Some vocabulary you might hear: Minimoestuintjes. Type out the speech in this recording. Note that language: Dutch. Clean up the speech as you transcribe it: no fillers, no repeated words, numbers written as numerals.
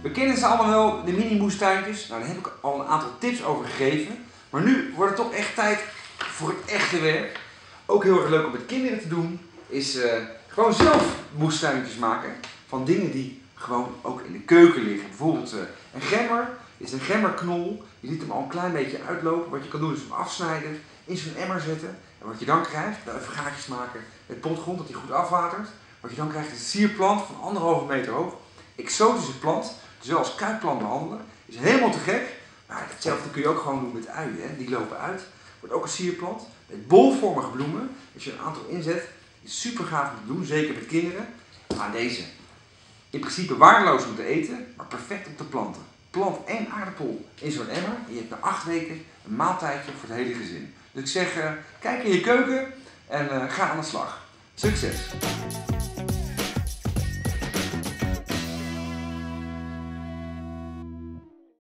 We kennen ze allemaal wel, de mini-moestuintjes. Nou, daar heb ik al een aantal tips over gegeven. Maar nu wordt het toch echt tijd voor het echte werk. Ook heel erg leuk om met kinderen te doen, is gewoon zelf moestuintjes maken van dingen die gewoon ook in de keuken liggen. Bijvoorbeeld een gemmer is een gemmerknol. Je liet hem al een klein beetje uitlopen. Wat je kan doen is hem afsnijden, in zo'n emmer zetten. En wat je dan krijgt, daar even gaatjes maken met potgrond, dat hij goed afwatert. Wat je dan krijgt is een sierplant van 1,5 meter hoog. Exotische plant, dus wel als kuitplant behandelen. Is helemaal te gek. Maar hetzelfde kun je ook gewoon doen met uien, hè? Die lopen uit. Wordt ook een sierplant. Met bolvormige bloemen, als je een aantal inzet, is super gaaf om te doen, zeker met kinderen. Maar deze, in principe waardeloos om te eten, maar perfect om te planten. Plant 1 aardappel in zo'n emmer en je hebt na 8 weken een maaltijdje voor het hele gezin. Dus ik zeg, kijk in je keuken en ga aan de slag. Succes!